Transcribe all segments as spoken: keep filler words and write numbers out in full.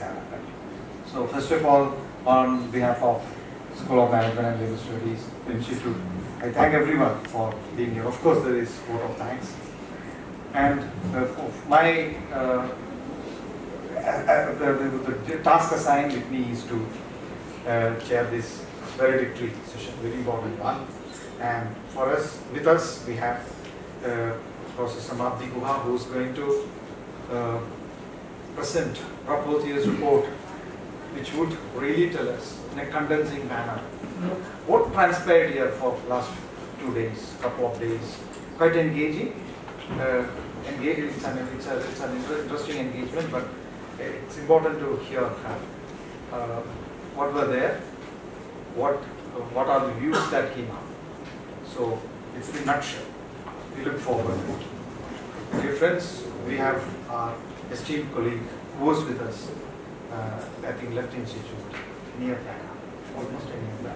Kerala. So first of all, on behalf of School of Management and Legal Studies Institute, I thank everyone for being here. Of course, there is vote of thanks. And uh, my uh, uh, the, the, the task assigned with me is to uh, chair this valedictory session, very important one. And for us, with us, we have uh, Professor Samapti Guha, who is going to uh, present Rapport year's report, which would really tell us in a condensing manner what transpired here for last two days, couple of days. Quite engaging. Uh, engage, it's, an, it's, a, it's an interesting engagement, but it's important to hear uh, what were there, what uh, what are the views that came up. So it's the nutshell. We look forward. Dear friends, we have our esteemed colleague who was with us, uh, I think Left Institute, near Ghana, almost near Ghana.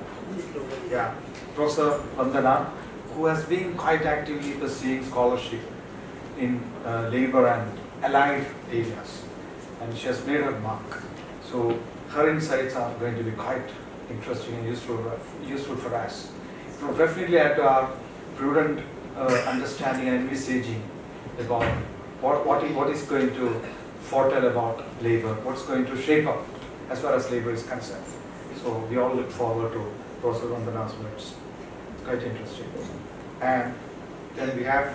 Yeah, Professor Vandana, who has been quite actively pursuing scholarship in uh, labor and allied areas, and she has made her mark. So her insights are going to be quite interesting and useful, uh, useful for us. So definitely add to our prudent uh, understanding and envisaging about what, what, what is going to foretell about labor, what's going to shape up as far as labor is concerned. So we all look forward to Professor Vandana's words. Quite interesting. And then we have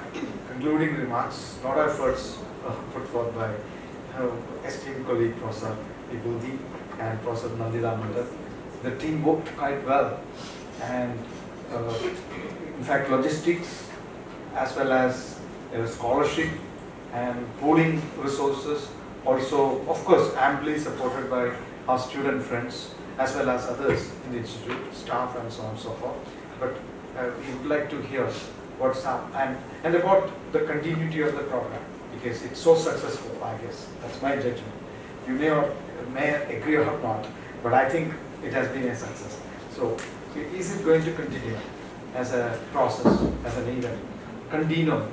concluding remarks, not efforts uh, put forth by her esteemed colleague Professor Vibhuti and Professor Nandita Mondal. The team worked quite well, and uh, in fact logistics as well as uh, scholarship and pooling resources, also of course amply supported by our student friends as well as others in the institute, staff and so on and so forth. But uh, we would like to hear what's up and, and about the continuity of the program, because it's so successful, I guess. That's my judgment. You may or may agree or not, but I think it has been a success. So is it going to continue as a process, as an event, continuum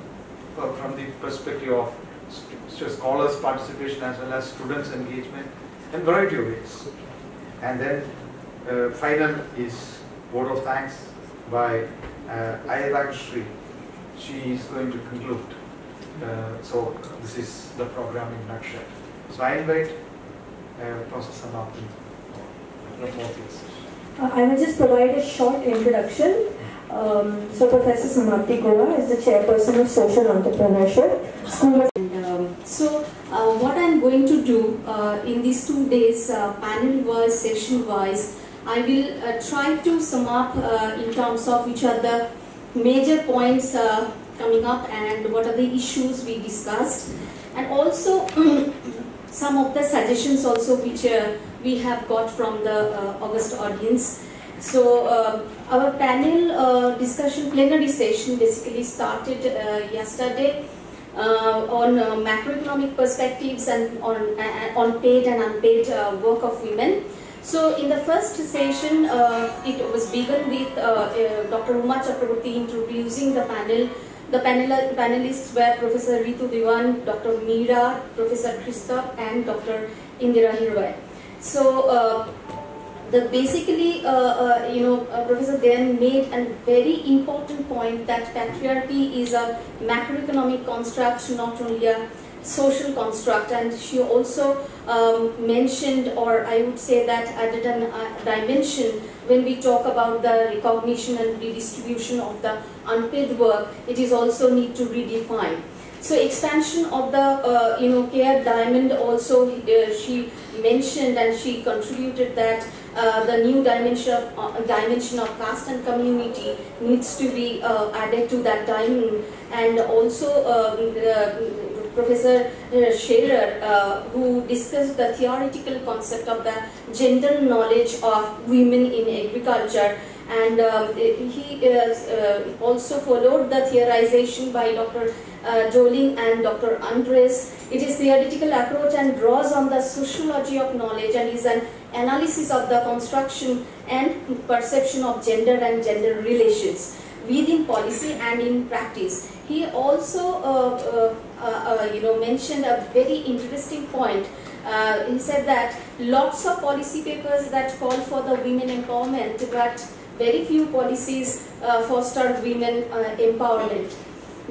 uh, from the perspective of scholars' participation as well as students' engagement in a variety of ways? And then uh, final is vote of thanks by uh, Ayatakshee Sri. She is going to conclude. Uh, so this is the program in nutshell. So I invite uh, Professor Samapti. Uh, I will just provide a short introduction. Um, so Professor Samapti Guha is the chairperson of Social Entrepreneurship School. And, um, so uh, what I'm going to do uh, in these two days, uh, panel-wise, session-wise, I will uh, try to sum up uh, in terms of which are the major points uh, coming up and what are the issues we discussed, and also some of the suggestions also which uh, we have got from the uh, August audience. So uh, our panel uh, discussion plenary session basically started uh, yesterday uh, on uh, macroeconomic perspectives and on, uh, on paid and unpaid uh, work of women. So in the first session, uh, it was begun with uh, uh, Doctor Uma Chakraborty introducing the panel. The panel panelists were Professor Ritu Dewan, Doctor Meera, Professor Krista, and Doctor Indira Hirway. So uh, the basically, uh, uh, you know, uh, Professor Dayan made a very important point that patriarchy is a macroeconomic construct, not only a social construct, and she also um, mentioned, or I would say that added an uh, dimension when we talk about the recognition and redistribution of the unpaid work. It is also need to redefine. So expansion of the uh, you know care diamond also uh, she mentioned, and she contributed that uh, the new dimension of, uh, dimension of caste and community needs to be uh, added to that diamond, and also um, the, Professor Scherer, uh, who discussed the theoretical concept of the gender knowledge of women in agriculture, and uh, he uh, also followed the theorization by Doctor Uh, Joling and Doctor Ernst. It is theoretical approach and draws on the sociology of knowledge and is an analysis of the construction and perception of gender and gender relations within policy and in practice. He also, uh, uh, uh, uh, you know, mentioned a very interesting point Uh, he said that lots of policy papers that call for the women empowerment, but very few policies uh, foster women uh, empowerment.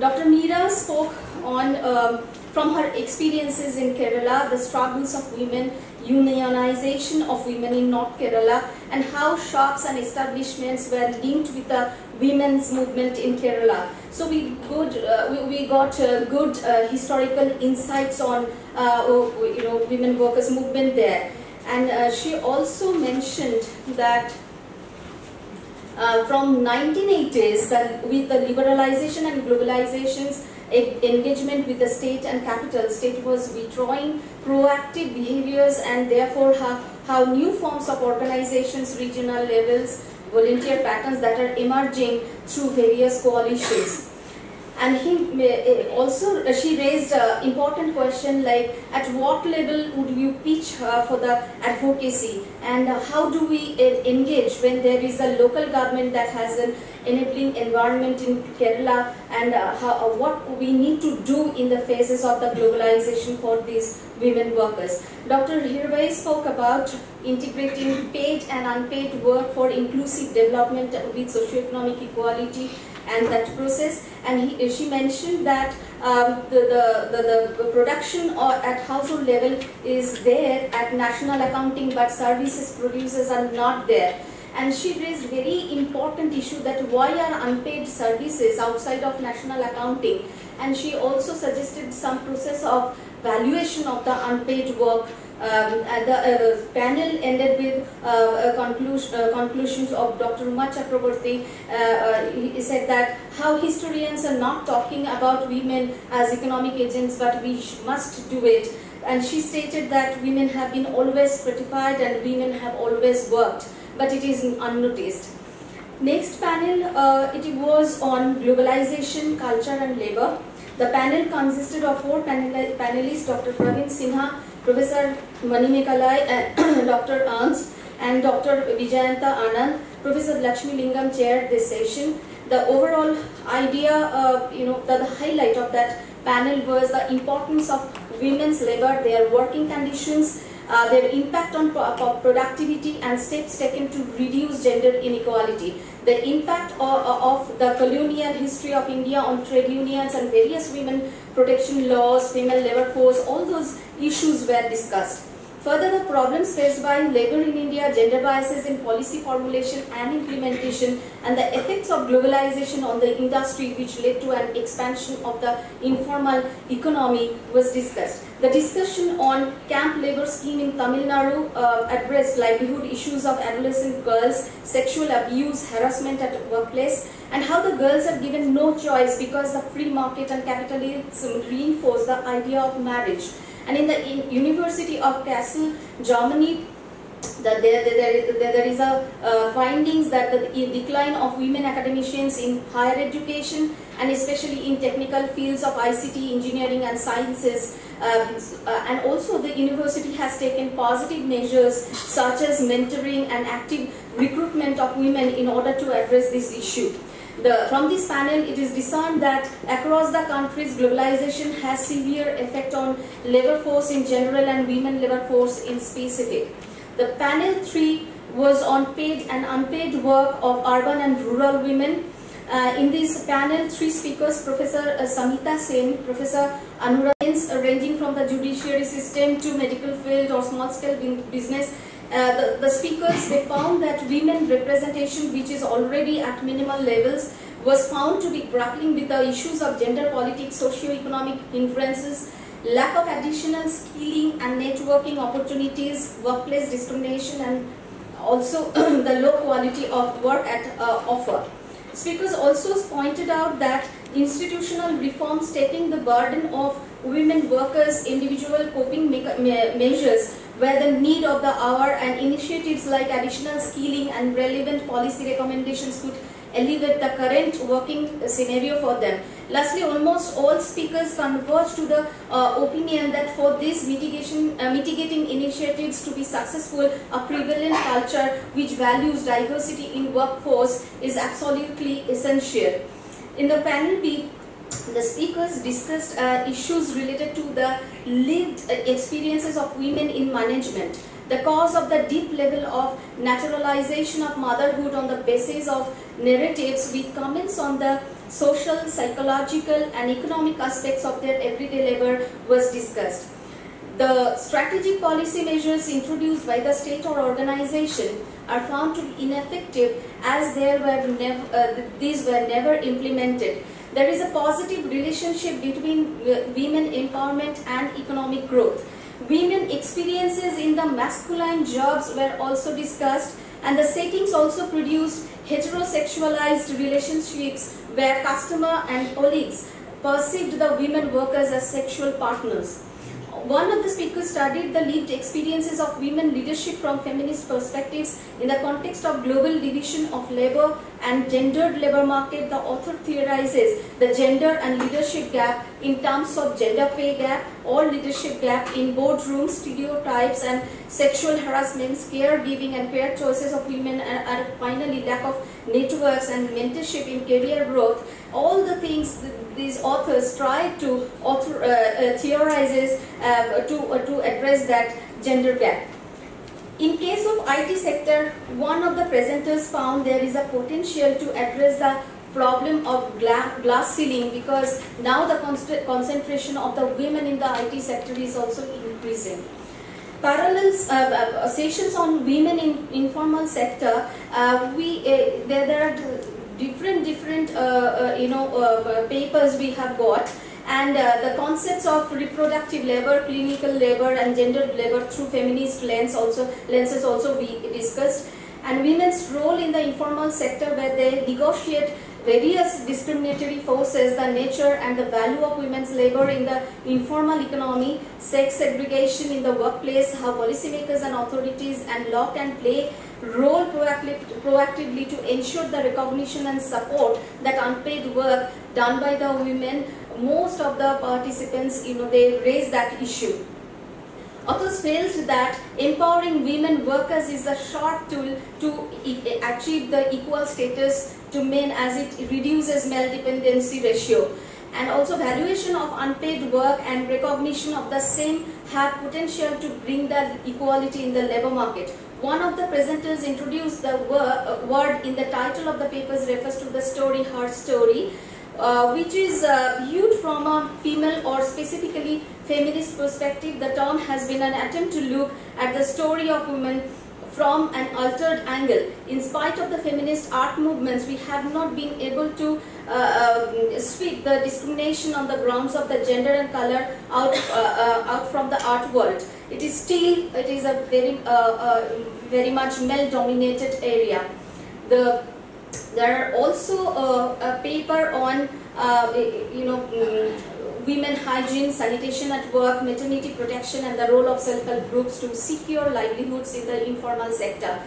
Doctor Meera spoke on uh, from her experiences in Kerala, the struggles of women, unionization of women in North Kerala, and how shops and establishments were linked with the women's movement in Kerala. So we good, uh, we, we got uh, good uh, historical insights on uh, you know women workers movement there. And uh, she also mentioned that uh, from nineteen eighties, that with the liberalization and globalizations, engagement with the state and capital, state was withdrawing proactive behaviors, and therefore how, how new forms of organizations, regional levels, volunteer patterns that are emerging through various coalitions. And he also, she raised an important question like, at what level would you pitch her for the advocacy, and how do we engage when there is a local government that has an enabling environment in Kerala, and how, what we need to do in the phases of the globalization for these women workers. Doctor Hirway spoke about integrating paid and unpaid work for inclusive development with socioeconomic equality, and that process, and he, she mentioned that um, the, the, the, the production or at household level is there at national accounting, but services producers are not there. And she raised very important issue that why are unpaid services outside of national accounting, and she also suggested some process of valuation of the unpaid work. Um, and the uh, panel ended with uh, conclusion, uh, conclusions of Doctor Uma Chakraborty. Uh, uh, he said that how historians are not talking about women as economic agents, but we must do it. And she stated that women have been always stratified and women have always worked, but it is unnoticed. Next panel, uh, it was on globalization, culture and labor. The panel consisted of four panel panelists, Doctor Pravin Sinha, Professor Manimekalai, and Doctor Ernst, and Doctor Vijayanta Anand. Professor Lakshmi Lingam chaired this session. The overall idea, uh, you know, the, the highlight of that panel was the importance of women's labor, their working conditions, uh, their impact on pro productivity, and steps taken to reduce gender inequality. The impact of, of the colonial history of India on trade unions and various women protection laws, female labor force, all those issues were discussed. Further, the problems faced by labor in India, gender biases in policy formulation and implementation, and the effects of globalization on the industry which led to an expansion of the informal economy was discussed. The discussion on camp labor scheme in Tamil Nadu uh, addressed livelihood issues of adolescent girls, sexual abuse, harassment at the workplace, and how the girls are given no choice because the free market and capitalism reinforce the idea of marriage. And in the in University of Kassel, Germany, the, there, there, there, there is a uh, findings that the decline of women academicians in higher education, and especially in technical fields of I C T, engineering and sciences, um, uh, and also the university has taken positive measures such as mentoring and active recruitment of women in order to address this issue. The, from this panel, it is discerned that across the countries, globalization has severe effect on labor force in general and women labor force in specific. The panel three was on paid and unpaid work of urban and rural women. Uh, in this panel, three speakers, Professor uh, Samita Sen, Professor Anuradha, ranging from the judiciary system to medical field or small-scale business. Uh, the, the speakers, they found that women representation, which is already at minimal levels, was found to be grappling with the issues of gender politics, socio-economic influences, lack of additional skilling and networking opportunities, workplace discrimination, and also the low quality of work at uh, offer. Speakers also pointed out that institutional reforms taking the burden of women workers, individual coping me me measures where the need of the hour, and initiatives like additional skilling and relevant policy recommendations could elevate the current working scenario for them. Lastly, almost all speakers converge to the uh, opinion that for these mitigation, uh, mitigating initiatives to be successful, a prevalent culture which values diversity in workforce is absolutely essential. In the panel B, The speakers discussed uh, issues related to the lived experiences of women in management, the cause of the deep level of naturalization of motherhood on the basis of narratives, with comments on the social, psychological and economic aspects of their everyday labor was discussed. The strategic policy measures introduced by the state or organization are found to be ineffective as there were nev uh, these were never implemented. There is a positive relationship between women empowerment and economic growth. Women experiences in the masculine jobs were also discussed, and the settings also produced heterosexualized relationships where customer and colleagues perceived the women workers as sexual partners. One of the speakers studied the lived experiences of women leadership from feminist perspectives in the context of global division of labor and gendered labor market. The author theorizes the gender and leadership gap in terms of gender pay gap or leadership gap in boardrooms, stereotypes and sexual harassments, caregiving and career choices of women, and, and finally lack of networks and mentorship in career growth. All the things th these authors try to author, uh, uh, theorizes uh, to, uh, to address that gender gap. In case of I T sector, one of the presenters found there is a potential to address the problem of gla glass ceiling, because now the concentration of the women in the I T sector is also increasing. Parallel uh, sessions on women in informal sector, uh, we, uh, there, there are different different uh, uh, you know uh, papers we have got, and uh, the concepts of reproductive labor, clinical labor and gendered labor through feminist lens also lenses also we discussed, and women's role in the informal sector where they negotiate various discriminatory forces, the nature and the value of women's labor in the informal economy, sex segregation in the workplace, how policymakers and authorities and law can play role proactively to ensure the recognition and support that unpaid work done by the women. Most of the participants, you know, they raised that issue. Authors felt that empowering women workers is a short tool to e achieve the equal status to men as it reduces male dependency ratio. And also valuation of unpaid work and recognition of the same have potential to bring the equality in the labor market. One of the presenters introduced the word in the title of the papers refers to the story, her story, uh, which is uh, viewed from a female or specifically feminist perspective. The term has been an attempt to look at the story of women from an altered angle. In spite of the feminist art movements, we have not been able to uh, sweep the discrimination on the grounds of the gender and color out, uh, uh, out from the art world. It is still, it is a very, uh, uh, very much male-dominated area. The, there are also uh, a paper on, uh, you know, women hygiene, sanitation at work, maternity protection and the role of self-help groups to secure livelihoods in the informal sector.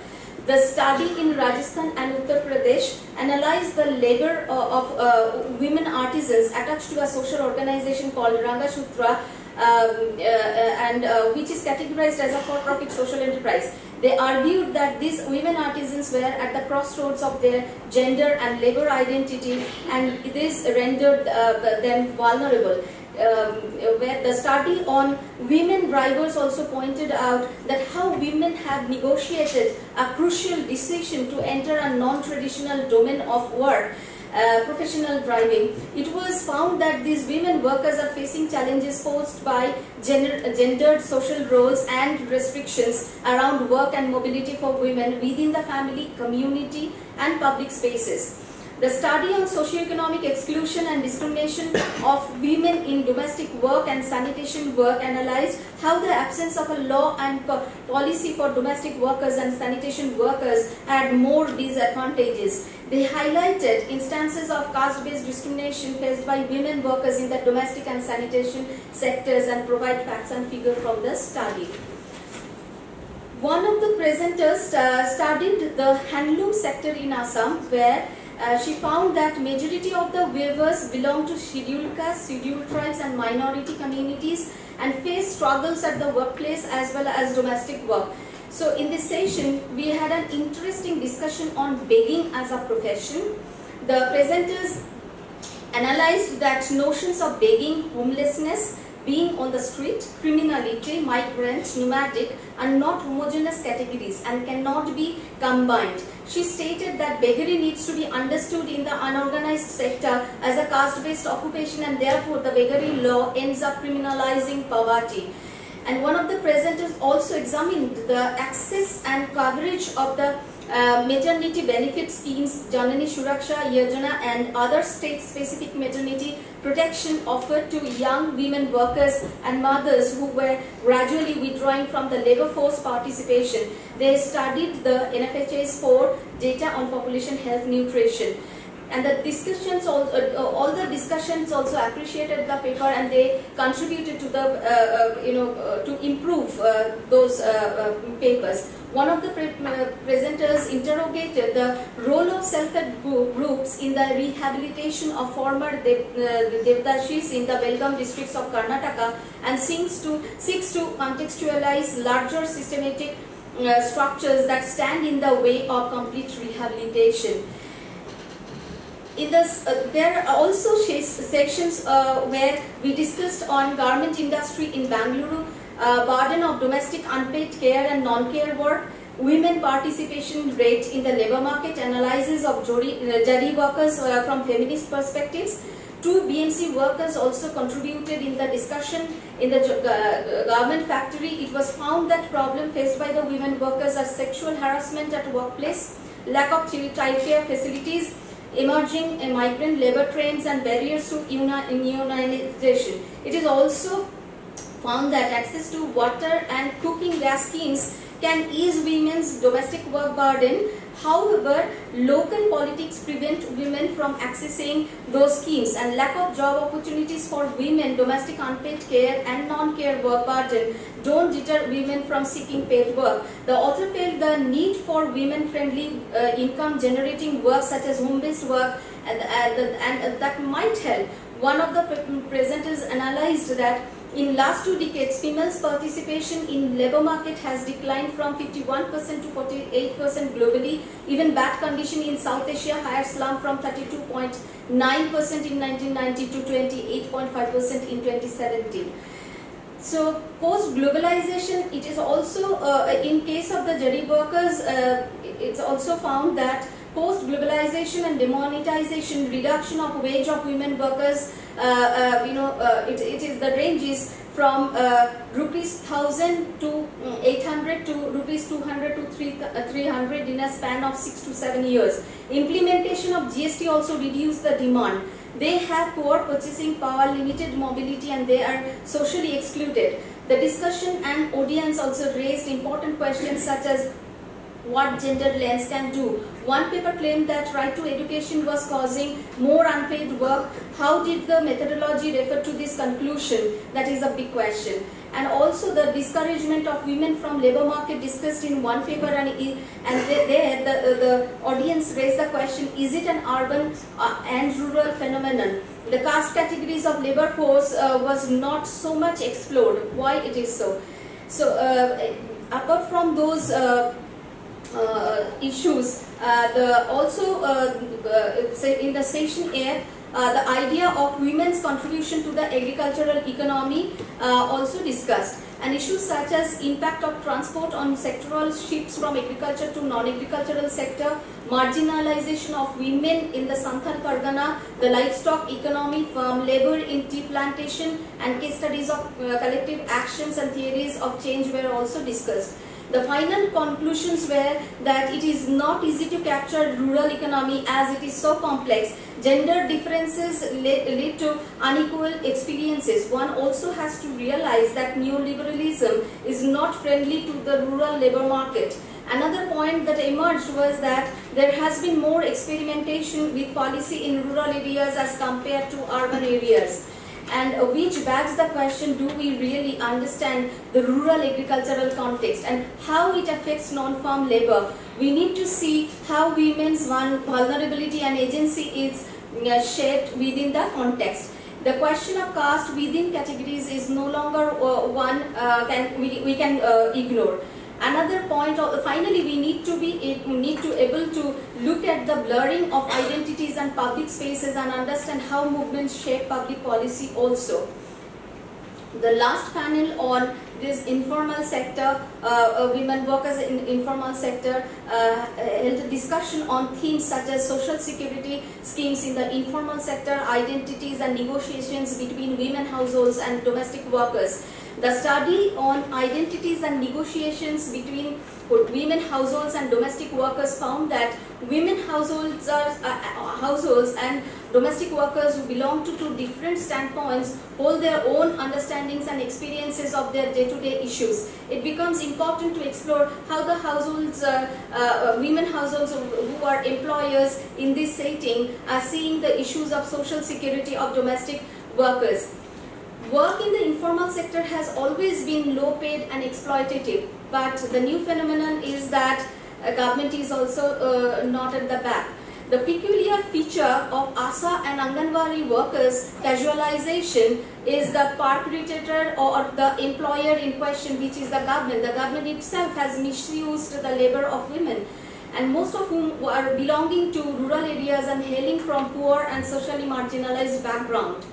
The study in Rajasthan and Uttar Pradesh analyzed the labor uh, of uh, women artisans attached to a social organization called Rangasutra, Um, uh, and uh, which is categorized as a for-profit social enterprise. They argued that these women artisans were at the crossroads of their gender and labor identity, and this rendered uh, them vulnerable. Um, where the study on women drivers also pointed out that how women have negotiated a crucial decision to enter a non-traditional domain of work, Uh, professional driving. It was found that these women workers are facing challenges posed by gender, gendered social roles and restrictions around work and mobility for women within the family, community and public spaces. The study on socioeconomic exclusion and discrimination of women in domestic work and sanitation work analyzed how the absence of a law and policy for domestic workers and sanitation workers had more disadvantages. They highlighted instances of caste-based discrimination faced by women workers in the domestic and sanitation sectors and provide facts and figures from the study. One of the presenters uh, studied the handloom sector in Assam, where uh, she found that majority of the weavers belong to scheduled castes, scheduled tribes and minority communities and face struggles at the workplace as well as domestic work. So in this session, we had an interesting discussion on begging as a profession. The presenters analyzed that notions of begging, homelessness, being on the street, criminality, migrant, nomadic are not homogeneous categories and cannot be combined. She stated that beggary needs to be understood in the unorganized sector as a caste-based occupation, and therefore the beggary law ends up criminalizing poverty. And one of the presenters also examined the access and coverage of the uh, maternity benefit schemes, Janani Shuraksha Yojana, and other state-specific maternity protection offered to young women workers and mothers who were gradually withdrawing from the labour force participation. They studied the N F H S four data on population health nutrition. And the discussions, all, uh, all the discussions also appreciated the paper, and they contributed to the, uh, uh, you know, uh, to improve uh, those uh, uh, papers. One of the pre uh, presenters interrogated the role of self-help groups in the rehabilitation of former dev uh, Devdashis in the Belgaum districts of Karnataka, and seeks to, seeks to contextualize larger systematic uh, structures that stand in the way of complete rehabilitation. In this, uh, there are also sections uh, where we discussed on garment industry in Bangalore, uh, burden of domestic unpaid care and non-care work, women participation rate in the labour market, analysis of jari workers uh, from feminist perspectives. Two B M C workers also contributed in the discussion in the uh, garment factory. It was found that problem faced by the women workers are sexual harassment at workplace, lack of childcare facilities, emerging uh, migrant labour trends and barriers to unionization. It is also found that access to water and cooking gas schemes can ease women's domestic work burden. However, local politics prevent women from accessing those schemes, and lack of job opportunities for women, domestic unpaid care and non-care work burden don't deter women from seeking paid work. The author felt the need for women-friendly uh, income-generating work such as home-based work and, uh, the, and uh, that might help. One of the pre presenters analyzed that in last two decades, females' participation in labour market has declined from fifty-one percent to forty-eight percent globally. Even bad condition in South Asia, higher slum, from thirty-two point nine percent in nineteen ninety to twenty-eight point five percent in twenty seventeen. So, post-globalization, it is also, uh, in case of the jari workers, uh, it's also found that post-globalization and demonetization, reduction of wage of women workers, uh, uh, you know, uh, it, it is the range is from uh, rupees thousand to eight hundred to rupees two hundred to three hundred in a span of six to seven years. Implementation of G S T also reduced the demand. They have poor purchasing power, limited mobility, and they are socially excluded. The discussion and audience also raised important questions such as what gender lens can do. One paper claimed that right to education was causing more unpaid work. How did the methodology refer to this conclusion? That is a big question. And also the discouragement of women from labour market discussed in one paper, and, and there the, the audience raised the question, is it an urban and rural phenomenon? The caste categories of labour force uh, was not so much explored. Why it is so? So uh, apart from those uh, Uh, issues, uh, the also uh, uh, in the section A, uh, the idea of women's contribution to the agricultural economy uh, also discussed, and issues such as impact of transport on sectoral shifts from agriculture to non-agricultural sector, marginalization of women in the Santhal Pargana, the livestock economy, farm labor in tea plantation, and case studies of uh, collective actions and theories of change were also discussed. The final conclusions were that it is not easy to capture rural economy as it is so complex. Gender differences lead to unequal experiences. One also has to realize that neoliberalism is not friendly to the rural labor market. Another point that emerged was that there has been more experimentation with policy in rural areas as compared to urban areas, and which begs the question, do we really understand the rural agricultural context and how it affects non-farm labour? We need to see how women's vulnerability and agency is shaped within the context. The question of caste within categories is no longer one uh, can, we, we can uh, ignore. Another point, of, finally, we need to be we need to able to look at the blurring of identities and public spaces and understand how movements shape public policy also. The last panel on this informal sector, uh, uh, women workers in informal sector, uh, held a discussion on themes such as social security schemes in the informal sector, identities and negotiations between women households and domestic workers. The study on identities and negotiations between women households and domestic workers found that women households, are, uh, households and domestic workers who belong to two different standpoints hold their own understandings and experiences of their day-to-day issues. It becomes important to explore how the households, uh, uh, women households who are employers in this setting are seeing the issues of social security of domestic workers. Work in the informal sector has always been low paid and exploitative, but the new phenomenon is that uh, government is also uh, not at the back. The peculiar feature of ASA and Anganwadi workers' casualization is the perpetrator or the employer in question, which is the government. The government itself has misused the labor of women, and most of whom are belonging to rural areas and hailing from poor and socially marginalized background.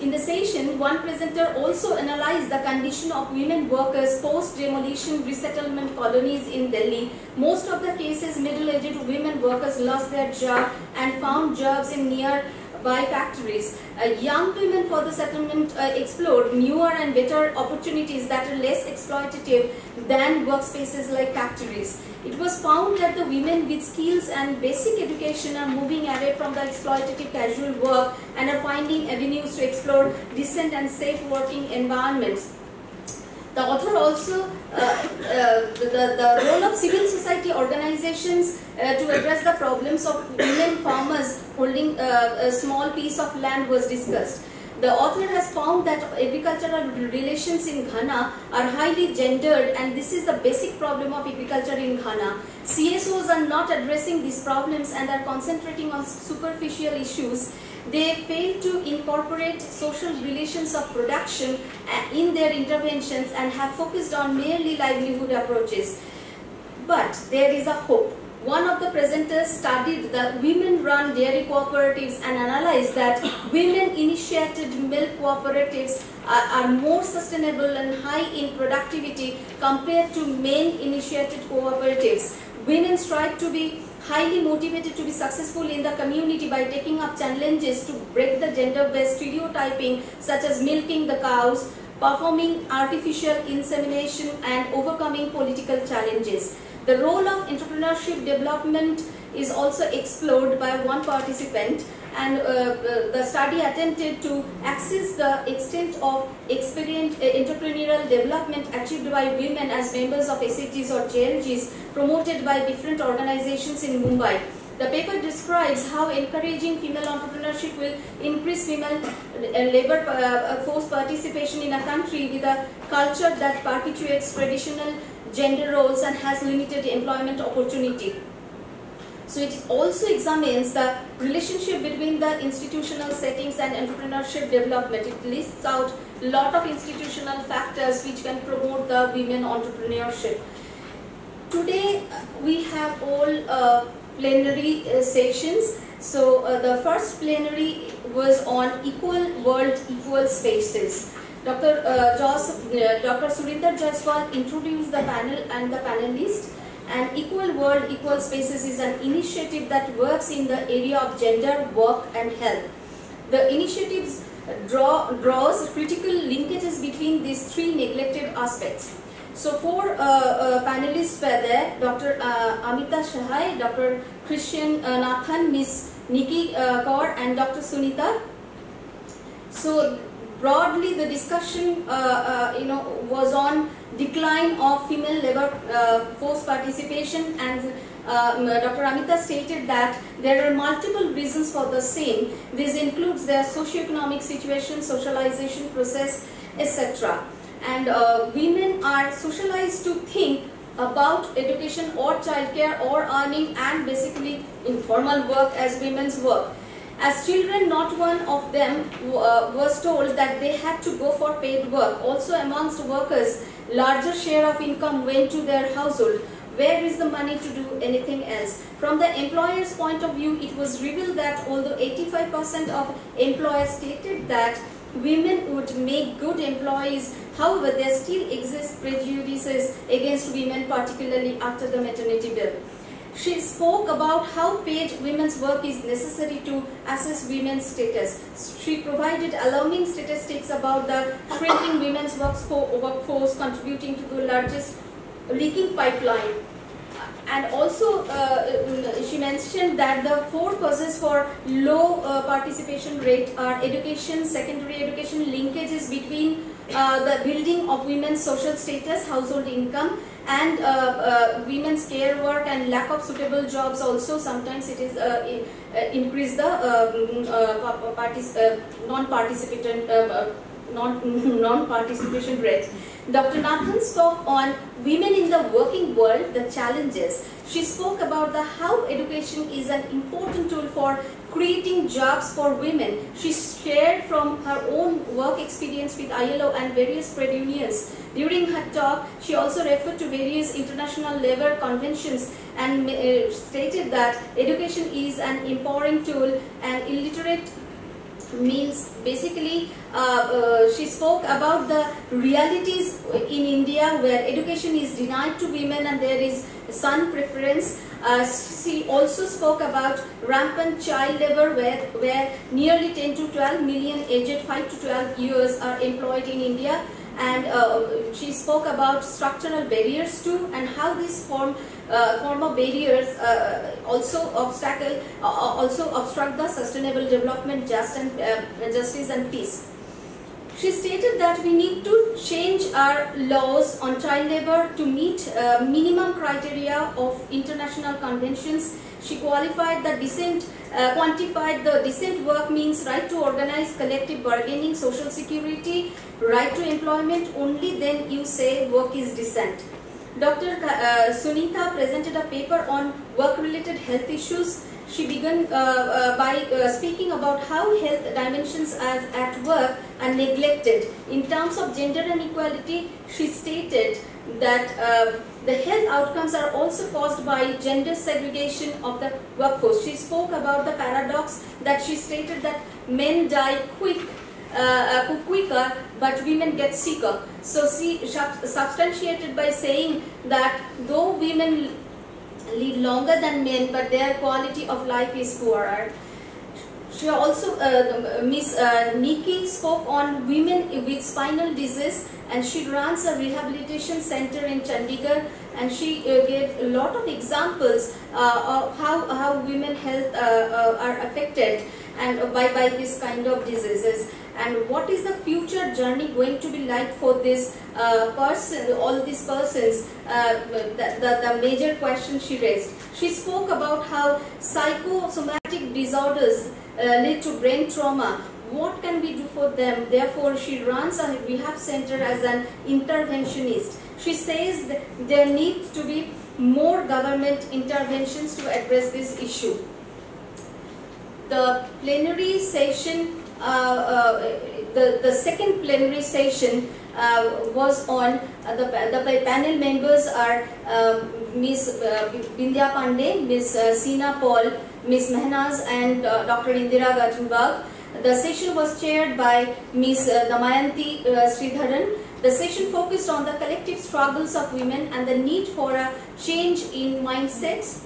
In the session, one presenter also analyzed the condition of women workers post-demolition resettlement colonies in Delhi. Most of the cases, middle-aged women workers lost their job and found jobs in nearby factories. Uh, young women for the settlement uh, explored newer and better opportunities that are less exploitative than workspaces like factories. It was found that the women with skills and basic education are moving away from the exploitative casual work and are finding avenues to explore decent and safe working environments. The author also, uh, uh, the, the role of civil society organizations uh, to address the problems of women farmers holding uh, a small piece of land was discussed. The author has found that agricultural relations in Ghana are highly gendered, and this is the basic problem of agriculture in Ghana. C S Os are not addressing these problems and are concentrating on superficial issues. They fail to incorporate social relations of production in their interventions and have focused on merely livelihood approaches. But there is a hope. One of the presenters studied the women-run dairy cooperatives and analyzed that women-initiated milk cooperatives are, are more sustainable and high in productivity compared to men-initiated cooperatives. Women strive to be highly motivated to be successful in the community by taking up challenges to break the gender-based stereotyping, such as milking the cows, performing artificial insemination, and overcoming political challenges. The role of entrepreneurship development is also explored by one participant, and uh, the study attempted to assess the extent of experience, uh, entrepreneurial development achieved by women as members of S H Gs or J L Gs promoted by different organizations in Mumbai. The paper describes how encouraging female entrepreneurship will increase female labor force participation in a country with a culture that perpetuates traditional gender roles and has limited employment opportunity. So it also examines the relationship between the institutional settings and entrepreneurship development. It lists out a lot of institutional factors which can promote the women entrepreneurship. Today we have all uh, plenary uh, sessions. So uh, the first plenary was on equal world, equal spaces. Doctor Uh, Joseph, uh, Doctor Surinder Jaiswal introduced the panel and the panelists. And Equal World, Equal Spaces is an initiative that works in the area of gender, work and health. The initiatives draw, draws critical linkages between these three neglected aspects. So four uh, uh, panelists were there: Doctor Uh, Amita Shahai, Doctor Christian uh, Nathan, Miz Nikki uh, Kaur and Doctor Sunita. So broadly the discussion uh, uh, you know, was on decline of female labor uh, force participation, and uh, Doctor Amita stated that there are multiple reasons for the same. This includes their socioeconomic situation, socialization process, et cetera. And uh, women are socialized to think about education or childcare or earning and basically informal work as women's work. As children, not one of them uh, was told that they had to go for paid work. Also amongst workers, larger share of income went to their household. Where is the money to do anything else? From the employer's point of view, it was revealed that although eighty-five percent of employers stated that women would make good employees, however, there still exist prejudices against women, particularly after the maternity bill. She spoke about how paid women's work is necessary to assess women's status. She provided alarming statistics about the shrinking women's workforce contributing to the largest leaking pipeline. And also uh, she mentioned that the four causes for low uh, participation rate are education, secondary education, linkages between uh, the building of women's social status, household income, and uh, uh, women's care work, and lack of suitable jobs. Also sometimes it is uh, in, uh, increase the um, uh, partic uh, non-participant uh, non non-participation rate. Doctor Nathan spoke on women in the working world, the challenges. She spoke about the how education is an important tool for creating jobs for women. She shared from her own work experience with I L O and various trade unions. During her talk, she also referred to various international labor conventions and uh, stated that education is an empowering tool and illiterate means basically uh, uh, she spoke about the realities in India where education is denied to women and there is son preference. Uh, she also spoke about rampant child labor where, where nearly ten to twelve million aged five to twelve years are employed in India, and uh, she spoke about structural barriers too and how this form Uh, form of barriers uh, also obstacle uh, also obstruct the sustainable development, just and, uh, justice and peace. She stated that we need to change our laws on child labor to meet uh, minimum criteria of international conventions. She qualified the decent, uh, quantified the decent work means right to organize, collective bargaining, social security, right to employment. Only then you say work is decent. Doctor Uh, Sunitha presented a paper on work-related health issues. She began uh, uh, by uh, speaking about how health dimensions as at work are neglected. In terms of gender inequality, she stated that uh, the health outcomes are also caused by gender segregation of the workforce. She spoke about the paradox that she stated that men die quick. Uh, uh, quicker, but women get sicker. So she substantiated by saying that though women live longer than men, but their quality of life is poorer. She also, uh, Miss uh, Nikki spoke on women with spinal disease, and she runs a rehabilitation center in Chandigarh, and she uh, gave a lot of examples uh, of how, how women health uh, uh, are affected and by, by this kind of diseases. And what is the future journey going to be like for this uh, person, all these persons, uh, the, the, the major question she raised. She spoke about how psychosomatic disorders uh, lead to brain trauma. What can we do for them? Therefore, she runs a rehab center as an interventionist. She says that there needs to be more government interventions to address this issue. The plenary session Uh, uh, the, the second plenary session uh, was on uh, the, the panel members are uh, Miz Bindya Pandey, Miz Sina Paul, Miz Mehnaz, and uh, Doctor Indira Gattenberg. The session was chaired by Miz Damayanti uh, Sridharan. The session focused on the collective struggles of women and the need for a change in mindsets.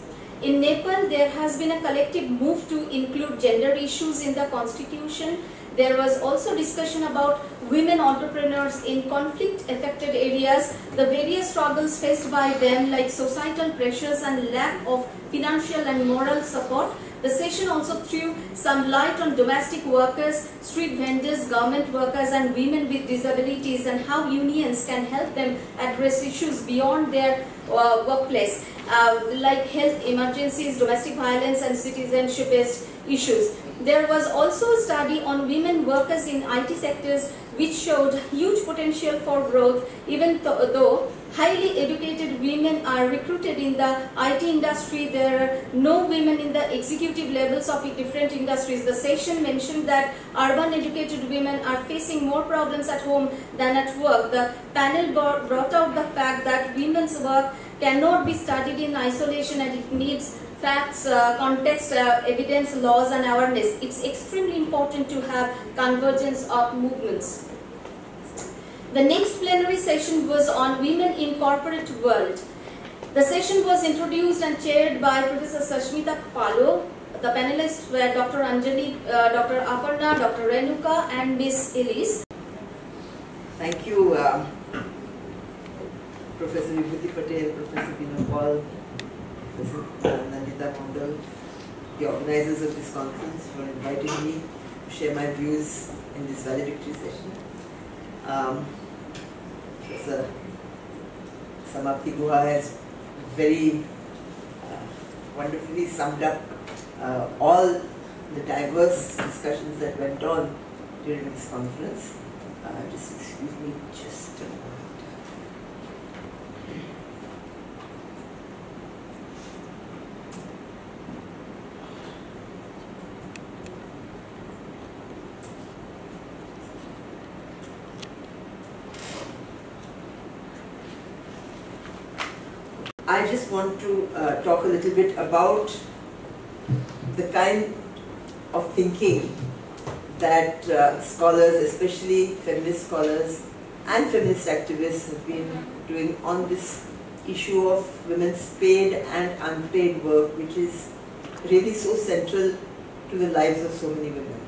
In Nepal, there has been a collective move to include gender issues in the constitution. There was also discussion about women entrepreneurs in conflict-affected areas, the various struggles faced by them like societal pressures and lack of financial and moral support. The session also threw some light on domestic workers, street vendors, government workers, and women with disabilities and how unions can help them address issues beyond their uh, workplace, uh, like health emergencies, domestic violence, and citizenship-based issues. There was also a study on women workers in I T sectors, which showed huge potential for growth, even th though highly educated women are recruited in the I T industry. There are no women in the executive levels of different industries. The session mentioned that urban educated women are facing more problems at home than at work. The panel brought out the fact that women's work cannot be studied in isolation and it needs facts, uh, context, uh, evidence, laws and awareness. It's extremely important to have convergence of movements. The next plenary session was on women in corporate world. The session was introduced and chaired by Professor Sashmita Palo. The panelists were Doctor Anjali, uh, Doctor Aparna, Doctor Renuka and Miz Elise. Thank you, uh, Professor Vibhuti Patel, Professor Vinopal, Professor Nandita Mondal, the organizers of this conference, for inviting me to share my views in this valedictory session. Um, Professor Samapti Guha has very uh, wonderfully summed up uh, all the diverse discussions that went on during this conference. Uh, just excuse me, just a moment. I just want to uh, talk a little bit about the kind of thinking that uh, scholars, especially feminist scholars and feminist activists, have been doing on this issue of women's paid and unpaid work, which is really so central to the lives of so many women.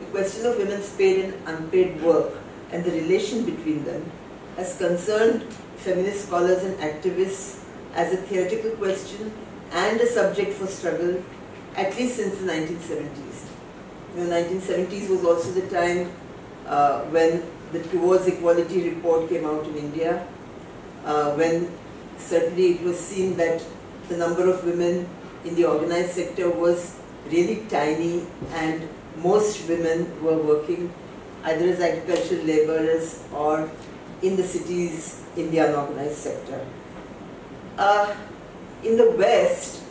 The question of women's paid and unpaid work and the relation between them has concerned feminist scholars and activists as a theoretical question and a subject for struggle, at least since the nineteen seventies. The nineteen seventies was also the time uh, when the Towards Equality report came out in India, uh, when certainly it was seen that the number of women in the organized sector was really tiny and most women were working either as agricultural laborers or in the cities in the unorganized sector. Uh, in the West,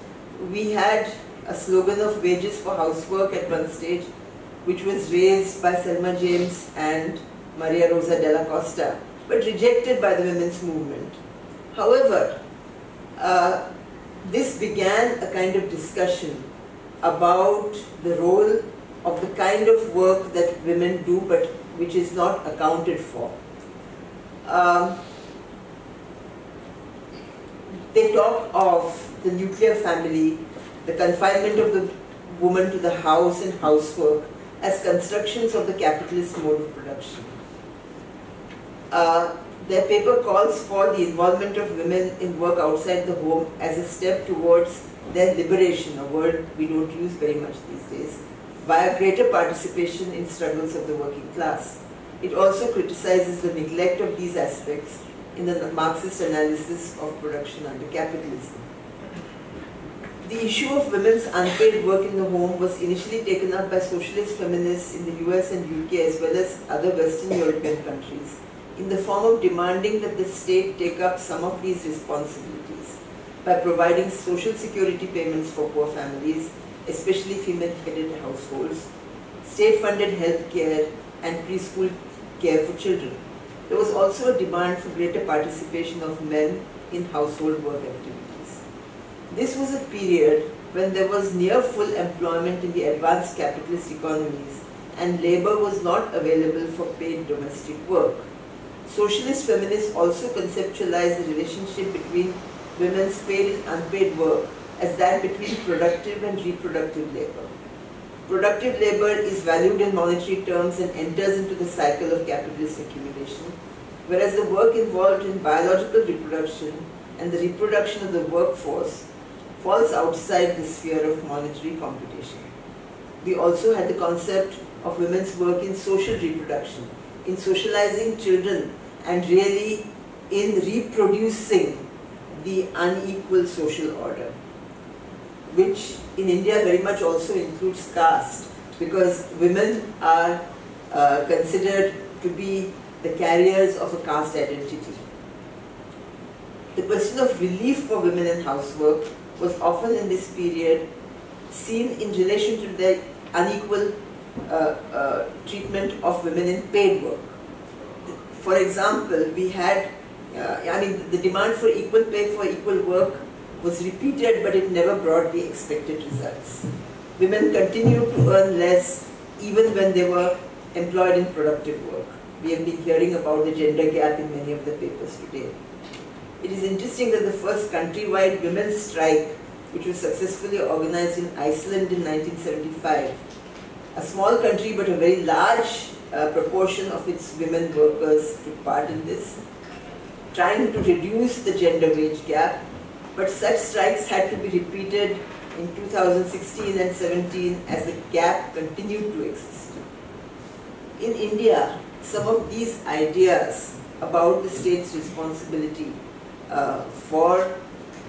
we had a slogan of wages for housework at one stage, which was raised by Selma James and Maria Rosa della Costa, but rejected by the women's movement. However, uh, this began a kind of discussion about the role of the kind of work that women do, but which is not accounted for. Um, they talk of the nuclear family, the confinement of the woman to the house and housework as constructions of the capitalist mode of production. Uh, their paper calls for the involvement of women in work outside the home as a step towards their liberation, a word we don't use very much these days, via greater participation in struggles of the working class. It also criticizes the neglect of these aspects in the Marxist analysis of production under capitalism. The issue of women's unpaid work in the home was initially taken up by socialist feminists in the U S and U K as well as other Western European countries in the form of demanding that the state take up some of these responsibilities by providing social security payments for poor families, especially female-headed households, state-funded health care, and preschool care for children. There was also a demand for greater participation of men in household work activities. This was a period when there was near full employment in the advanced capitalist economies and labor was not available for paid domestic work. Socialist feminists also conceptualized the relationship between women's paid and unpaid work as that between productive and reproductive labor. Productive labor is valued in monetary terms and enters into the cycle of capitalist accumulation, whereas the work involved in biological reproduction and the reproduction of the workforce falls outside the sphere of monetary computation. We also had the concept of women's work in social reproduction, in socializing children and really in reproducing the unequal social order, which in India very much also includes caste, because women are uh, considered to be the carriers of a caste identity. The question of relief for women in housework was often in this period seen in relation to the unequal uh, uh, treatment of women in paid work. For example, we had, uh, I mean, the demand for equal pay for equal work was repeated, but it never brought the expected results. Women continued to earn less even when they were employed in productive work. We have been hearing about the gender gap in many of the papers today. It is interesting that the first countrywide women's strike, which was successfully organized in Iceland in nineteen seventy-five, a small country but a very large uh, proportion of its women workers took part in this, trying to reduce the gender wage gap, but such strikes had to be repeated in two thousand sixteen and seventeen as the gap continued to exist. In India, some of these ideas about the state's responsibility uh, for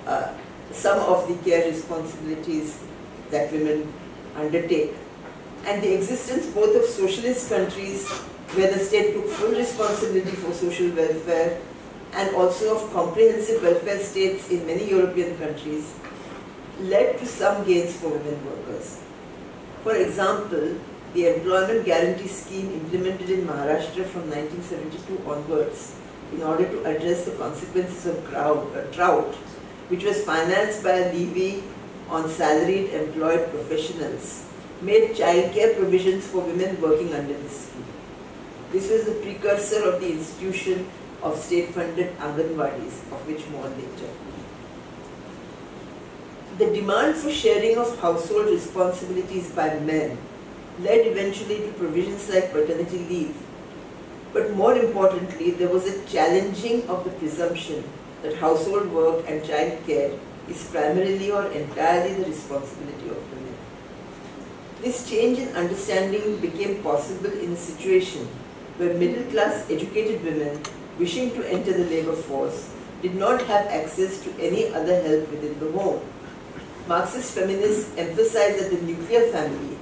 uh, some of the care responsibilities that women undertake, and the existence both of socialist countries where the state took full responsibility for social welfare and also of comprehensive welfare states in many European countries, led to some gains for women workers. For example, the employment guarantee scheme implemented in Maharashtra from nineteen seventy-two onwards in order to address the consequences of drought, which was financed by a levy on salaried employed professionals, made childcare provisions for women working under this scheme. This was the precursor of the institution of state-funded Anganwadis, of which more later. The demand for sharing of household responsibilities by men led eventually to provisions like paternity leave. But more importantly, there was a challenging of the presumption that household work and child care is primarily or entirely the responsibility of women. This change in understanding became possible in a situation where middle-class educated women wishing to enter the labour force did not have access to any other help within the home. Marxist feminists emphasized that the nuclear family,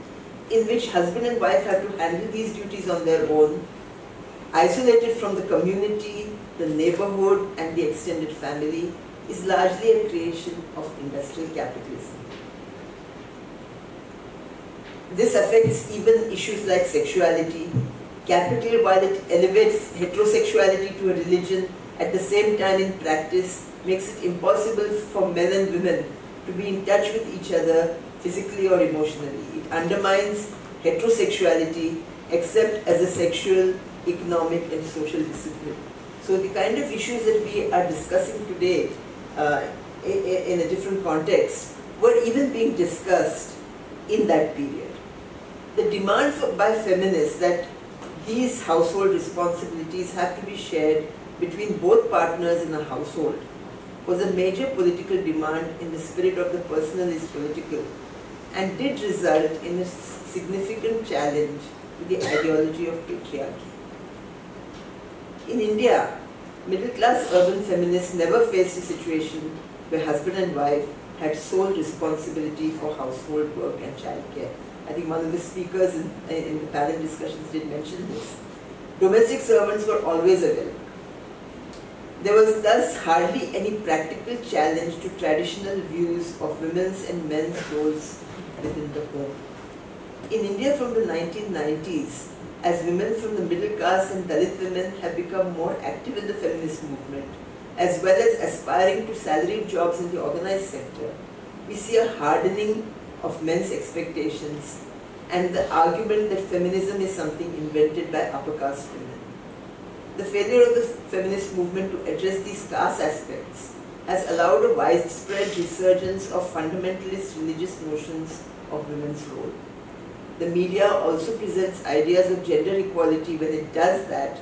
in which husband and wife have to handle these duties on their own, isolated from the community, the neighborhood, and the extended family, is largely a creation of industrial capitalism. This affects even issues like sexuality. Capital, while it elevates heterosexuality to a religion, at the same time in practice makes it impossible for men and women to be in touch with each other physically or emotionally. It undermines heterosexuality except as a sexual, economic and social discipline. So the kind of issues that we are discussing today uh, in a different context were even being discussed in that period. The demand for, by feminists that these household responsibilities have to be shared between both partners in a household was a major political demand in the spirit of the personal is political, and did result in a significant challenge to the ideology of patriarchy. In India, middle-class urban feminists never faced a situation where husband and wife had sole responsibility for household work and childcare. I think one of the speakers in, in the panel discussions did mention this. Domestic servants were always available. There was thus hardly any practical challenge to traditional views of women's and men's roles within the home. In India from the nineteen nineties, as women from the middle class and Dalit women have become more active in the feminist movement, as well as aspiring to salaried jobs in the organized sector, we see a hardening of men's expectations and the argument that feminism is something invented by upper caste women. The failure of the feminist movement to address these class aspects has allowed a widespread resurgence of fundamentalist religious notions of women's role. The media also presents ideas of gender equality when it does that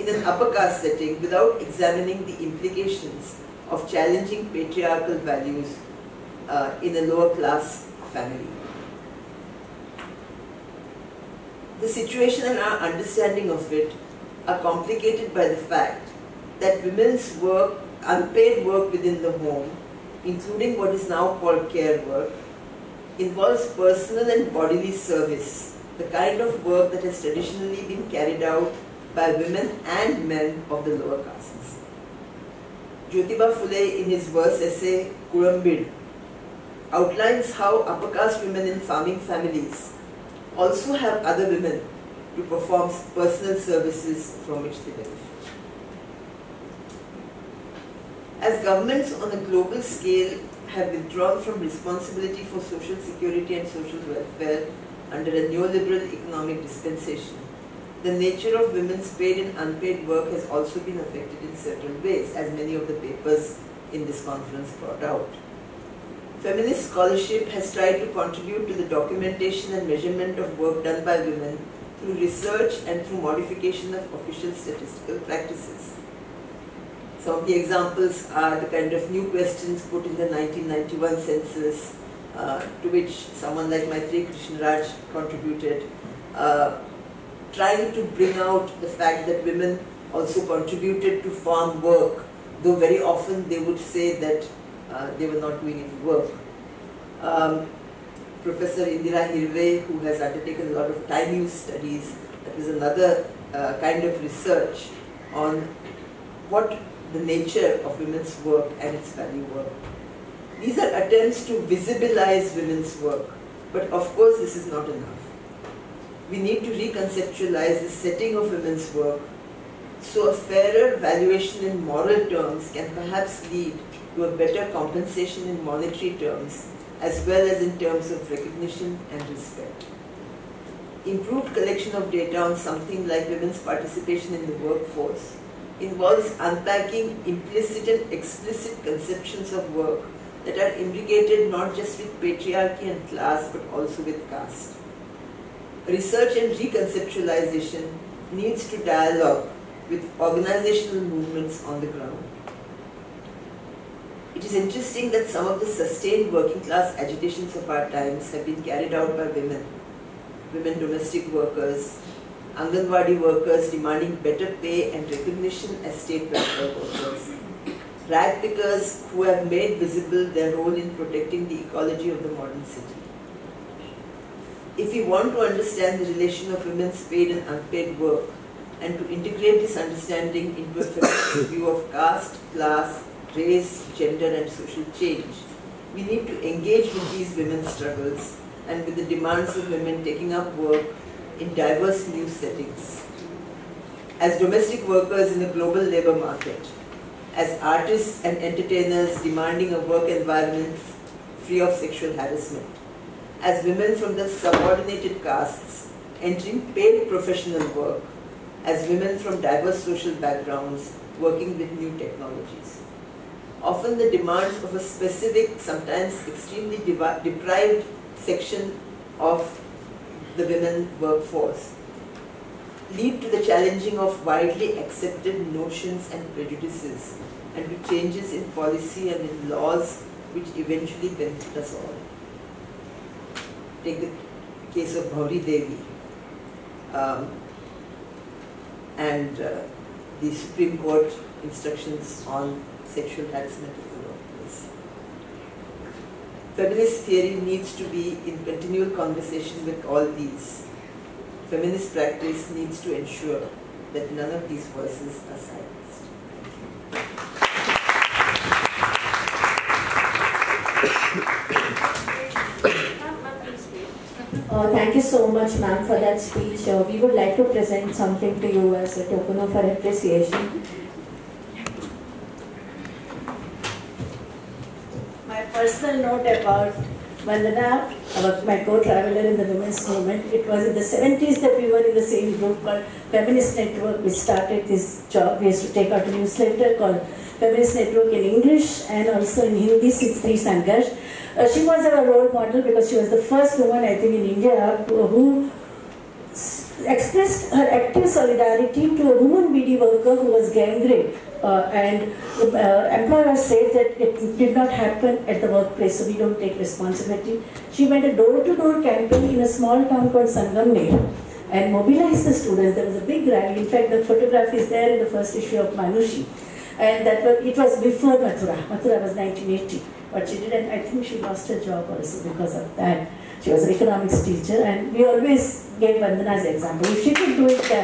in an upper caste setting without examining the implications of challenging patriarchal values uh, in a lower class family. The situation and our understanding of it are complicated by the fact that women's work, unpaid work within the home, including what is now called care work, involves personal and bodily service, the kind of work that has traditionally been carried out by women and men of the lower castes. Jyotiba Phule, in his verse essay Kurambid, outlines how upper caste women in farming families also have other women to perform personal services from which they benefit. As governments on a global scale have withdrawn from responsibility for social security and social welfare under a neoliberal economic dispensation, the nature of women's paid and unpaid work has also been affected in certain ways, as many of the papers in this conference brought out. Feminist scholarship has tried to contribute to the documentation and measurement of work done by women through research and through modification of official statistical practices. Some of the examples are the kind of new questions put in the nineteen ninety-one census, uh, to which someone like Maitri Krishnaraj contributed, uh, trying to bring out the fact that women also contributed to farm work, though very often they would say that uh, they were not doing any work. Um, Professor Indira Hirway, who has undertaken a lot of time use studies, that is another uh, kind of research on what the nature of women's work and its value work. These are attempts to visibilize women's work, but of course this is not enough. We need to reconceptualize the setting of women's work so a fairer valuation in moral terms can perhaps lead to a better compensation in monetary terms, as well as in terms of recognition and respect. Improved collection of data on something like women's participation in the workforce involves unpacking implicit and explicit conceptions of work that are imbricated not just with patriarchy and class but also with caste. Research and reconceptualization needs to dialogue with organizational movements on the ground. It is interesting that some of the sustained working class agitations of our times have been carried out by women. Women domestic workers, Anganwadi workers demanding better pay and recognition as state welfare workers, rag pickers who have made visible their role in protecting the ecology of the modern city. If we want to understand the relation of women's paid and unpaid work and to integrate this understanding into a feminist view of caste, class, race, gender and social change, we need to engage with these women's struggles and with the demands of women taking up work in diverse new settings. As domestic workers in a global labour market, as artists and entertainers demanding a work environment free of sexual harassment, as women from the subordinated castes entering paid professional work, as women from diverse social backgrounds working with new technologies. Often the demands of a specific, sometimes extremely deprived section of the women workforce lead to the challenging of widely accepted notions and prejudices and to changes in policy and in laws which eventually benefit us all. Take the case of Bhauri Devi um, and uh, the Supreme Court instructions on sexual harassment in the workplace. Feminist theory needs to be in continual conversation with all these. Feminist practice needs to ensure that none of these voices are silenced. Uh, thank you so much, ma'am, for that speech. Uh, we would like to present something to you as a token of our appreciation. Personal note about Vandana, about my co-traveler in the women's movement. It was in the seventies that we were in the same group called Feminist Network. We started this job. We used to take out a newsletter called Feminist Network in English and also in Hindi, Sitri Sangash. Uh, she was our role model because she was the first woman, I think, in India who, who expressed her active solidarity to a woman B D worker who was gang raped. Uh, and uh, employers said that it did not happen at the workplace, so we don't take responsibility. She went a door-to-door campaign in a small town called Sangam Meera and mobilized the students. There was a big rally. In fact, the photograph is there in the first issue of Manushi. And that was, it was before Mathura. Mathura was nineteen eighty. But she didn't, I think she lost her job also because of that. She was an economics teacher, and we always gave Vandana's example. If she could do it, uh,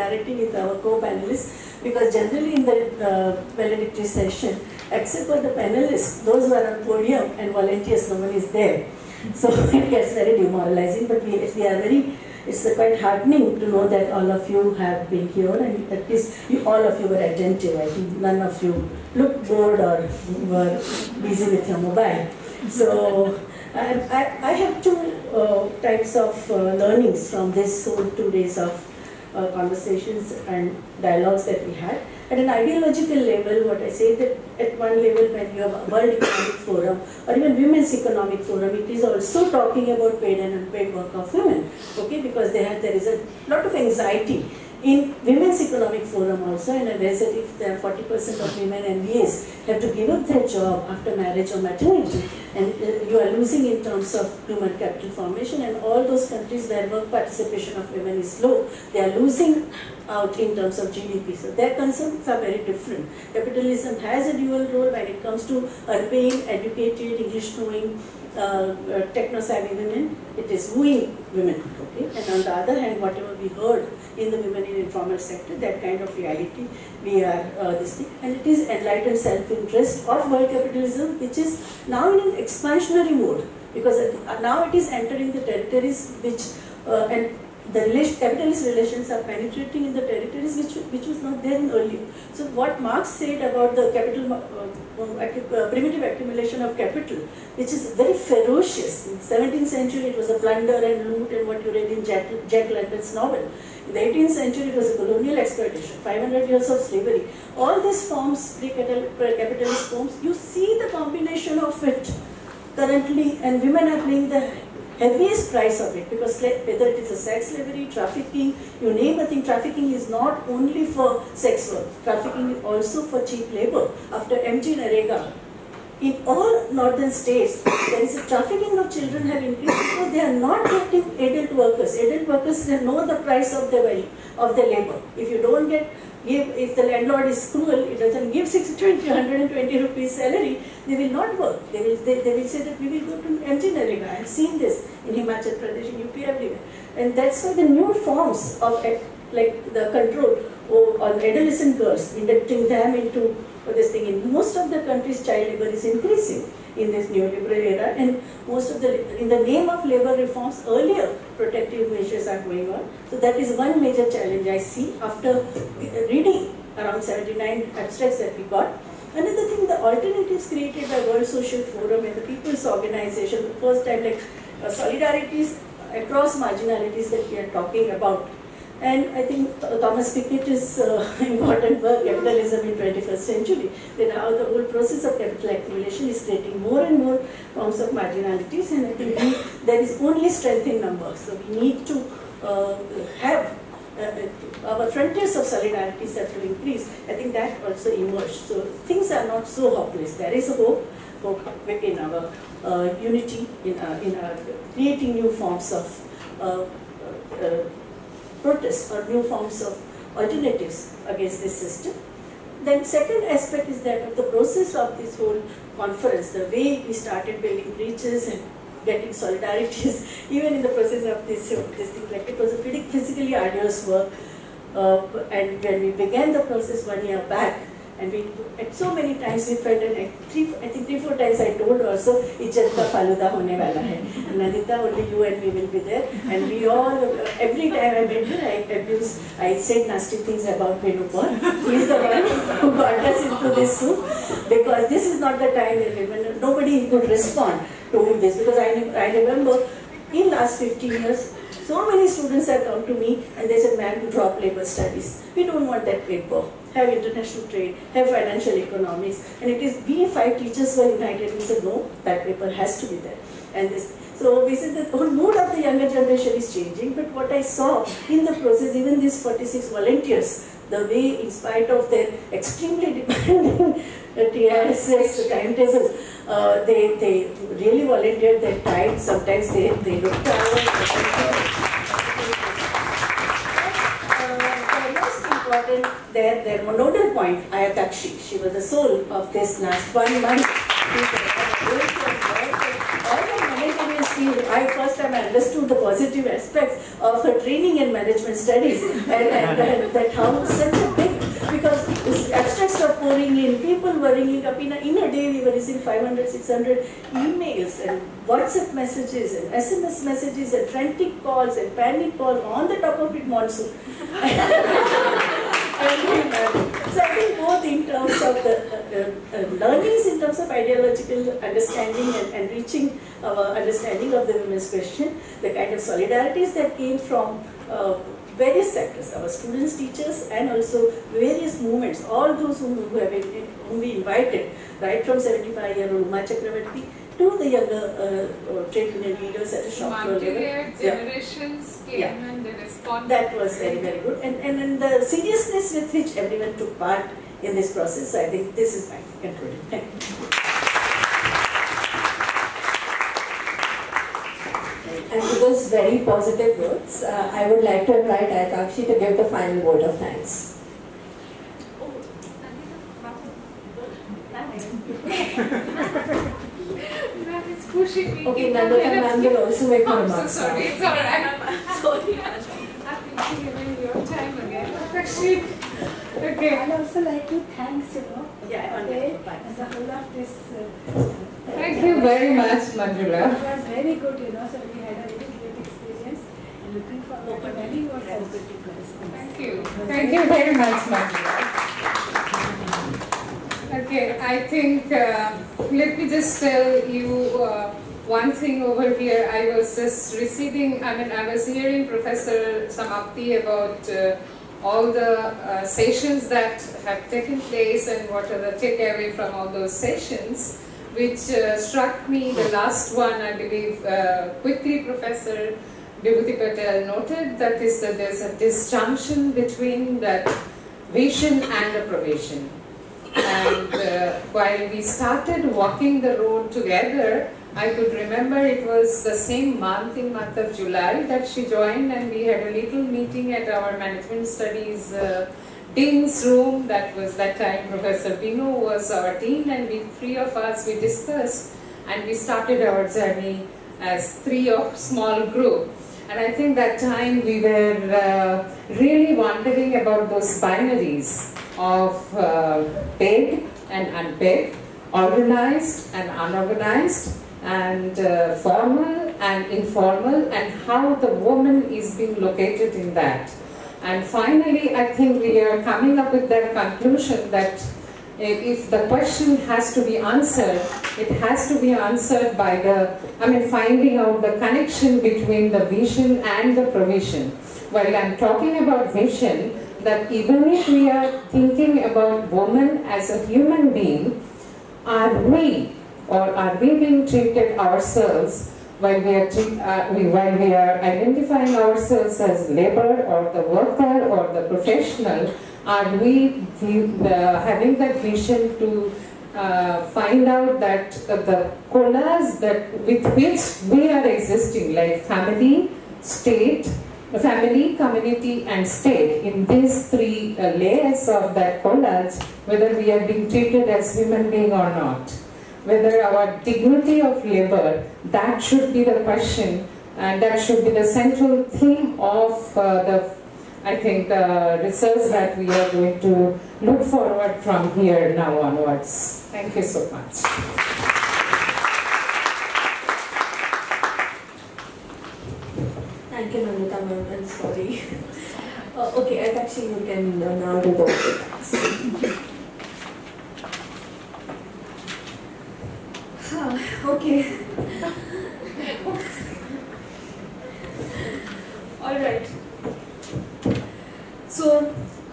directing with our co-panelists, because generally in the valedictory uh, session, except for the panelists, those who are on podium and volunteers, no one is there. So it gets very demoralizing, but we, we are very, it's uh, quite heartening to know that all of you have been here, and at least you, all of you were attentive. I think none of you looked bored or were busy with your mobile. So I, I, I have two uh, types of uh, learnings from this whole two days of uh, conversations and dialogues that we had. At an ideological level, what I say that at one level when you have World Economic Forum or even Women's Economic Forum, it is also talking about paid and unpaid work of women, okay, because they have, there is a lot of anxiety in Women's Economic Forum also, and I guess that if there are forty percent of women M B As have to give up their job after marriage or maternity, and you are losing in terms of human capital formation, and all those countries where work participation of women is low, they are losing out in terms of G D P. So their concerns are very different. Capitalism has a dual role when it comes to urban, educated, English-knowing, Uh, uh, techno-savvy women, it is wooing women, okay? And on the other hand, whatever we heard in the women in informal sector, that kind of reality we are uh, this thing, and it is enlightened self-interest of world capitalism, which is now in an expansionary mode, because now it is entering the territories which uh, and the capitalist relations are penetrating in the territories which which was not there in earlier. So what Marx said about the capital, uh, uh, primitive accumulation of capital, which is very ferocious. In seventeenth century it was a plunder and loot and what you read in Jack, Jack London's novel. In the eighteenth century it was a colonial exploitation, five hundred years of slavery. All these forms, pre-capitalist forms, you see the combination of it currently, and women are playing the heaviest price of it, because whether it is a sex slavery, trafficking, you name a thing, trafficking is not only for sex work, trafficking is also for cheap labor. After M G Narega, in all northern states, there is a trafficking of children have increased because they are not getting adult workers. Adult workers, they know the price of their value, of their labor. If you don't get, give, if the landlord is cruel, it doesn't give six hundred twenty rupees salary, they will not work. They will, they, they will say that we will go to M G Narega. I have seen this in Himachal Pradesh, in U P, everywhere. And that's why the new forms of like the control on adolescent girls, inducting them into this thing. In most of the countries, child labor is increasing in this neoliberal era, and most of the, in the name of labor reforms, earlier protective measures are going on. So that is one major challenge I see after reading around seventy-nine abstracts that we got. Another thing, the alternatives created by World Social Forum and the People's Organization, the first time like uh, solidarities across marginalities that we are talking about. And I think Thomas Piketty's uh, important work, Capitalism in twenty-first century, then how the whole process of capital accumulation is creating more and more forms of marginalities, and I think we, there is only strength in numbers. So we need to uh, have uh, our frontiers of solidarities that will increase. I think that also emerged. So things are not so hopeless. There is a hope, hope in our uh, unity, in our, in our creating new forms of uh, uh, protests or new forms of alternatives against this system. Then second aspect is that of the process of this whole conference, the way we started building bridges and getting solidarities, even in the process of this, this thing, like it was a pretty physically arduous work. Uh, and when we began the process one year back, and we, at so many times we felt, and I, three, I think three, four times I told also, Ijjat ka faluda hone wala hai. And Nandita, only you and me will be there. And we all, every time I met her, I abused, I said nasty things about Venupal. He is the one who got us into this soup. Because this is not the time when women, nobody could respond to this. Because I, I remember in last fifteen years, so many students have come to me and they said, ma'am, you drop labor studies. We don't want that paper. Have international trade, have financial economics. And it is we five teachers were united. We said, no, that paper has to be there. And this, so we said the whole mood of the younger generation is changing. But what I saw in the process, even these forty-six volunteers, the way in spite of their extremely demanding T I S S timetables, uh, they, they really volunteered their time. Sometimes they, they looked out. Their, their nodal point, Ayatakshee, she was the soul of this last one month. All the managerial feel, I first time understood the positive aspects of her training in management studies, and, and, and that how such a big, because this abstracts are pouring in, people were ringing up in a, in a day we were receiving five hundred, six hundred emails and WhatsApp messages and S M S messages and frantic calls and panic calls, on the top of it monsoon. And, uh, so I think both in terms of the uh, uh, learnings, in terms of ideological understanding and, and reaching our understanding of the women's question, the kind of solidarities that came from uh, various sectors, our students, teachers, and also various movements, all those whom, who have been, whom we invited, right from seventy-five-year-old Uma Chakraborty to the younger uh, uh, trade union leaders at the shop floor level. Generations yeah. came yeah. and they responded. That was very, very good. And, and, and the seriousness with which everyone took part in this process, I think this is my conclusion. Thank you. And it was very positive words. Uh, I would like to invite Ayatakshee to give the final word of thanks. Oh, Nandita, pushing me. Okay, Nandita ma'am will also make her remarks. I'm so sorry, it's alright. I'm sorry, I'm thinking about your time again. Actually, okay. I'd also like to thank you know, yeah, okay, as a whole of this. Uh, thank you very much, Manjula. It was very good, you know, so we had a really great experience. And looking forward to many more such good correspondence. Thank you. Thank you very much, Manjula. Okay, I think, uh, let me just tell you uh, one thing over here. I was just receiving, I mean, I was hearing Professor Samapti about uh, all the uh, sessions that have taken place and what are the takeaway from all those sessions, which uh, struck me, the last one, I believe, uh, quickly Professor Vibhuti Patel noted, that is that there's a disjunction between that vision and the provision. And uh, while we started walking the road together, I could remember it was the same month, in month of July, that she joined, and we had a little meeting at our management studies uh, dean's room. That was that time Professor Bino was our dean, and we three of us, we discussed and we started our journey as three of small group. And I think that time we were uh, really wondering about those binaries of uh, paid and unpaid, organized and unorganized, and uh, formal and informal, and how the woman is being located in that. And finally, I think we are coming up with that conclusion that if the question has to be answered, it has to be answered by the, I mean, finding out the connection between the vision and the provision. While I'm talking about vision, that even if we are thinking about women as a human being, are we or are we being treated ourselves while we are, treat, uh, we, while we are identifying ourselves as labor or the worker or the professional, are we uh, having that vision to uh, find out that uh, the colas that with which we are existing, like family, state, family, community and state, in these three uh, layers of that collage, whether we are being treated as human being or not, whether our dignity of labor, that should be the question, and that should be the central theme of uh, the, I think, the research that we are going to look forward from here now onwards. Thank you so much. Thank you, Nandita ma'am, I'm sorry. Uh, okay, I actually you can uh, now do both of us. Okay. Alright. So,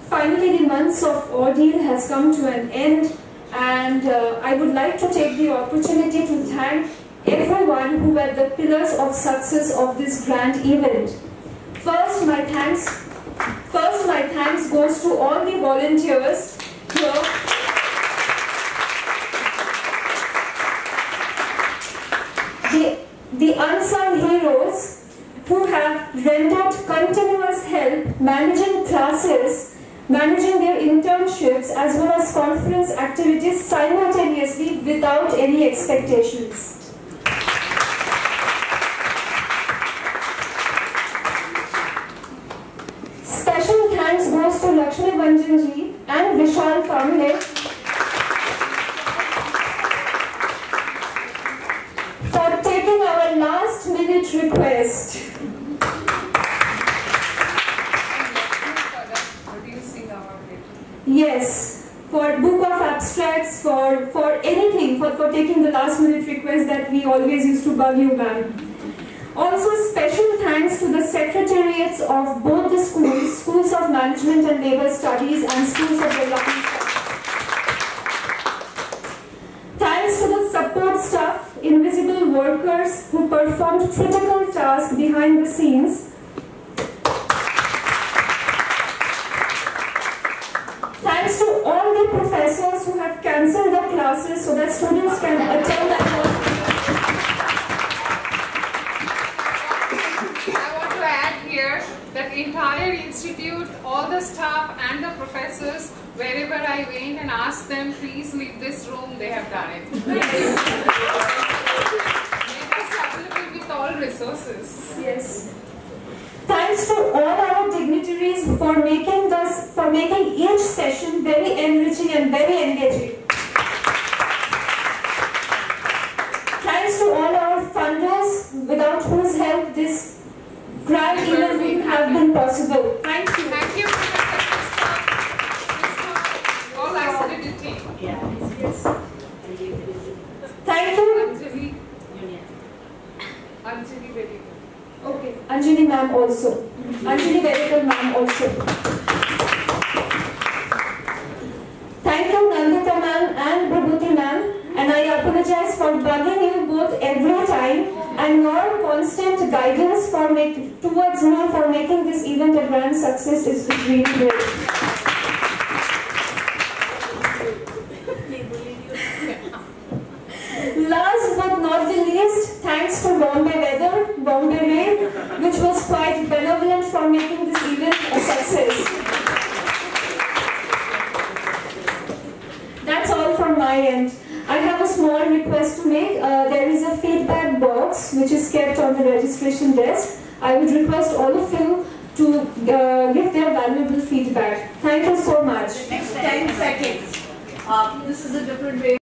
finally the months of ordeal has come to an end, and uh, I would like to take the opportunity to thank everyone who were the pillars of success of this grand event. First, my thanks. First, my thanks goes to all the volunteers here. The, the unsung heroes who have rendered continuous help, managing classes, managing their internships, as well as conference activities simultaneously without any expectations. all prominent. For taking our last minute request. Yes, for book of abstracts, for, for anything, for, for taking the last minute request that we always used to bug you, ma'am. Also, special thanks to the secretariats of both the schools, Schools of Management and Labour Studies and Schools of Development Studies. Thanks to the support staff, invisible workers who performed critical tasks behind the scenes. Thanks to all the professors who have cancelled their classes so that students can attend the entire institute, all the staff and the professors, wherever I went and asked them, please leave this room, they have done it. Thank you. Make us available with all resources. Yes. Thanks to all our dignitaries for making this, for making each session very enriching and very engaging. Thanks to all our funders, without whose help this grand event would have been possible. Thank you. Thank you, Professor Krista. Krista, all isolated team. Yeah, yes. Thank you. Anjali. Anjali Vedikal. Okay, Anjali ma'am also. Anjali Vedikal ma'am also. Thank you, Nandita ma'am and Vibhuti ma'am. And I apologize for bugging you both every time. And your constant guidance for make, towards me for making this event a grand success is really great. Last but not the least, thanks to Bombay Weather, Bombay Rain, which was quite benevolent for making this event a success. That's all from my end. I have a small request to make. Uh, there is a feedback box which is kept on the registration desk. I would request all of you to uh, give their valuable feedback. Thank you so much. Next ten seconds. Uh, this is a different way.